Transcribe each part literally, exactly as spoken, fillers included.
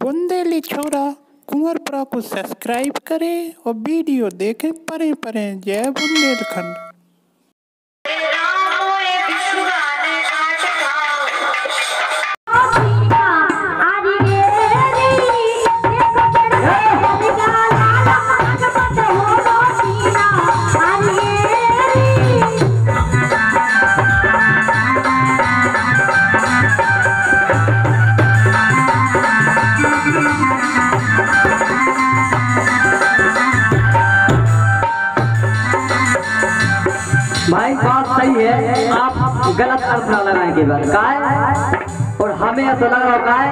बुंदेली छोरा कुंवरपुरा को सब्सक्राइब करें और वीडियो देखें परे परे। जय बुंदेलखंड। भाई बात सही है, आप गलत अर्थ ना लगाए के बाद का है और हमें ऐसा लग रहा है।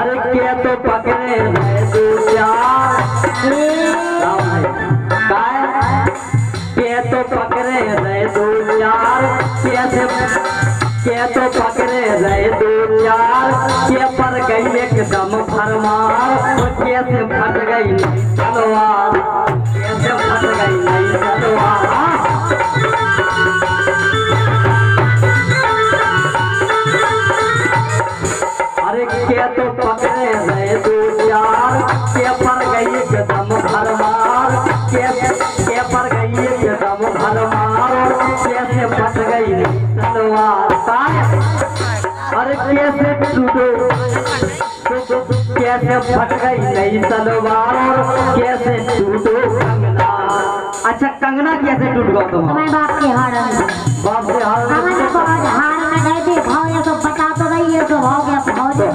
अरे क्या तो पकड़े तो क्या क्या तो पकड़े रहे दो यार, कैसे क्या तो पकड़े रहे दो यार, क्या पर गई एकदम फरमार और कैसे फट गई तलवार, कैसे फट गई तलवार। अरे क्या तो पकड़े रहे दो यार, क्या पर गई एकदम भरमार, क्या पर गई एकदम भरमार और कैसे फट गई तलवार। अरे कैसे टूटो कैसे फट गई नई तलवार और कैसे टूटो कंगना। अच्छा कंगना कैसे टूट गया तुम? मैं बाप के हार में बाप के हार में गए थे भाव, ये तो बता तो रही है तो हो गया तो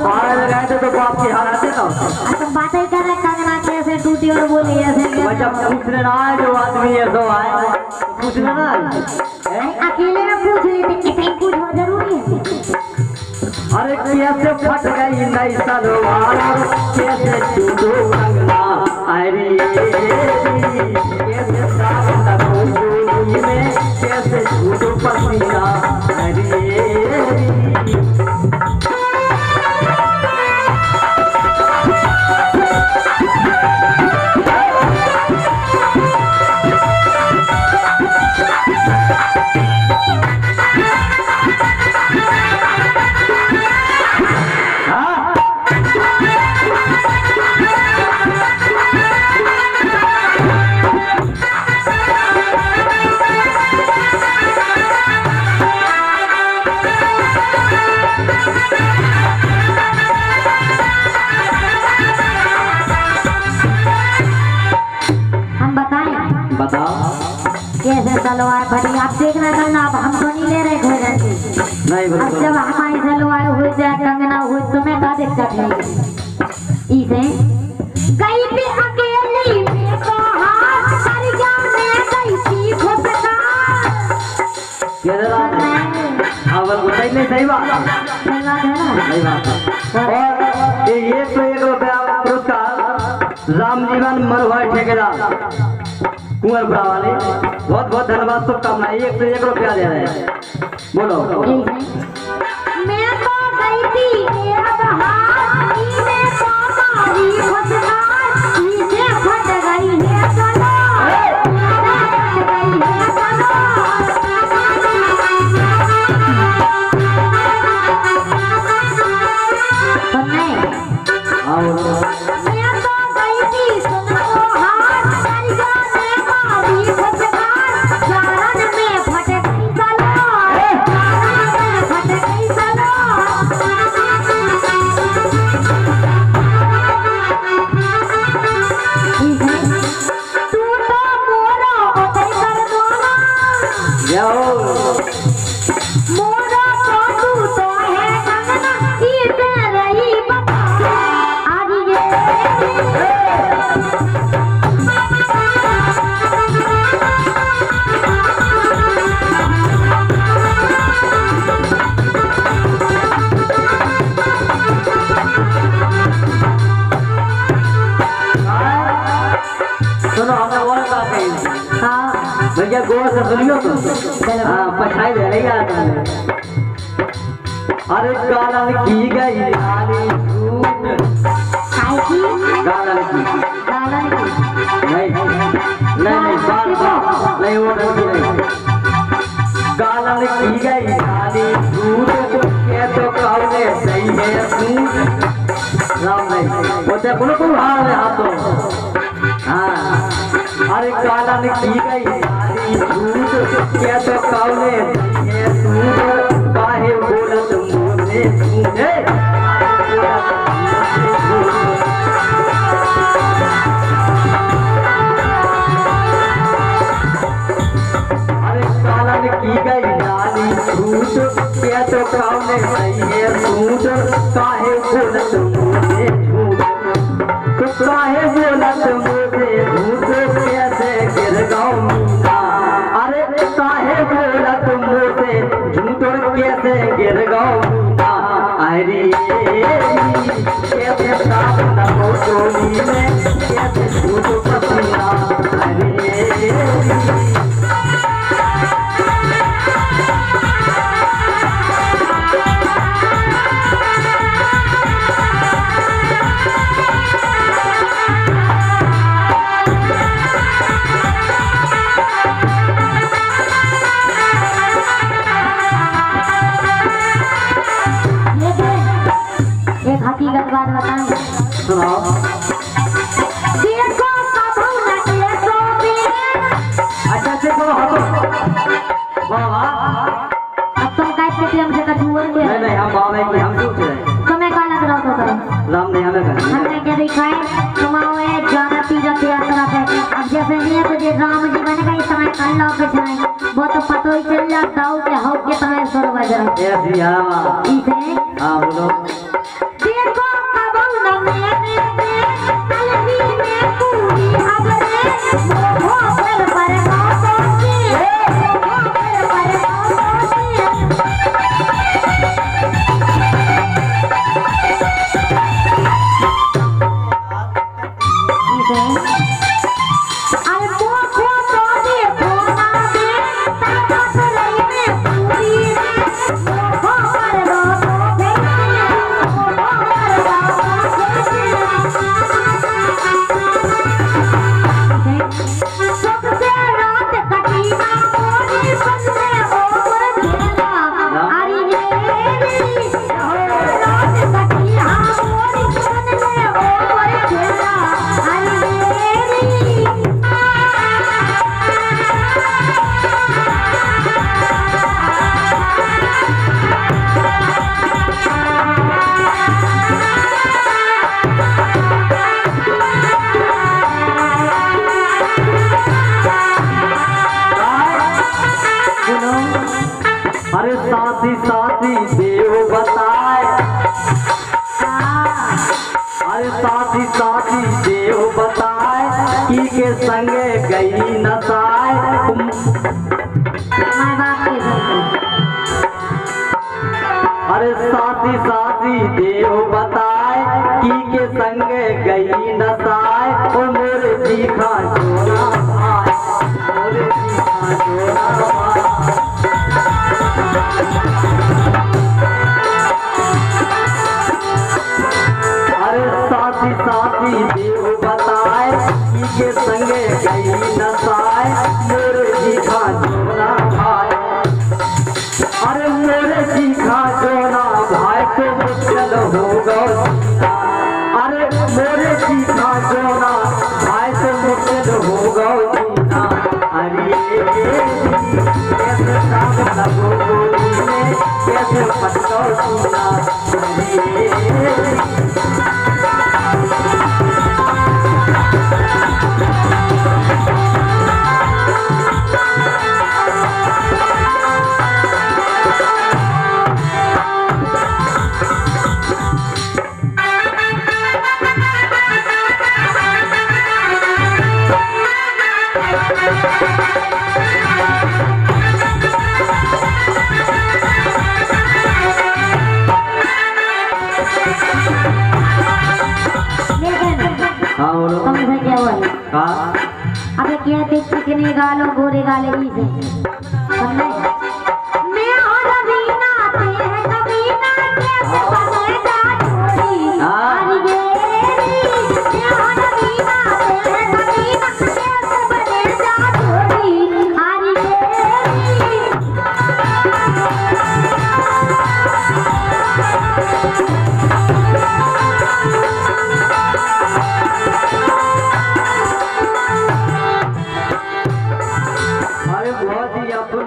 हार में गए थे तो बाप के हार आते तो तुम बात ही कर रहे। कंगना कैसे टूटी और बोली ऐसे बच्चा पूछने ना आए, जो आदमी है तो आए पूछने ना आए, अकेले में पूछ रही थी किसी को पूछना जरूरी है। अरे कैसे फट गई नई सलवार कैसे टूटो कंगना, अरे कैसे सावधानी में कैसे टूटो पसीना। अरे कैसे सलवार भरी आप देखना कंगना, अब हम तो नहीं ले रहे घर जाके नहीं। अब जब हमारी सलवार हो जाए कंगना हो तो मैं क्या दिक्कत है इसे गई भी अकेली में तो हाथ पर जाने गई थी खुदका। अब बताइए नहीं सही बात सही बात है ना, सही बात। और ये तो एक रुपया पुरस्कार राम जीवन मरुआ ठेकेदार कुंवरपुरा वाले, बहुत बहुत धन्यवाद शुभकामनाएं। एक से एक रुपया दे रहे हैं, बोलो। मैं तो गई थी मेरा हाथ में पापा ही फंसा, इसे फट गई है सना, फट गई है सना। भैया गौर से सुनियो तुम, हाँ पछाई दे रही है। अरे गाना की गई गाली गाना की नहीं नहीं नहीं बात बात नहीं वो नहीं गाना की गई गाली झूठ, ये तो कहने सही है। राम नहीं बोलते बिल्कुल हार हाथों हाँ अरे काला ने की गई दूध क्या तो कावने ये दूध बाहे बोला तुम बोले तूने अरे काला ने की गई नानी दूध क्या तो कावने नहीं है दूध बाहे बोला तुम बाहे बोला तुम कैसे गिर गौना अरे बाहे बोला तुम कैसे गिर गौना अरे कैसे साफ न हो सोनी में कैसे छूटो पसीना अरे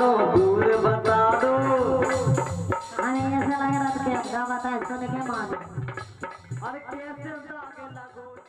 दो, भूल बता दो। अरे ऐसा लग रहा था कि अब क्या बताएं, ऐसा लेके मारो। अरे कैसे आगे लगो।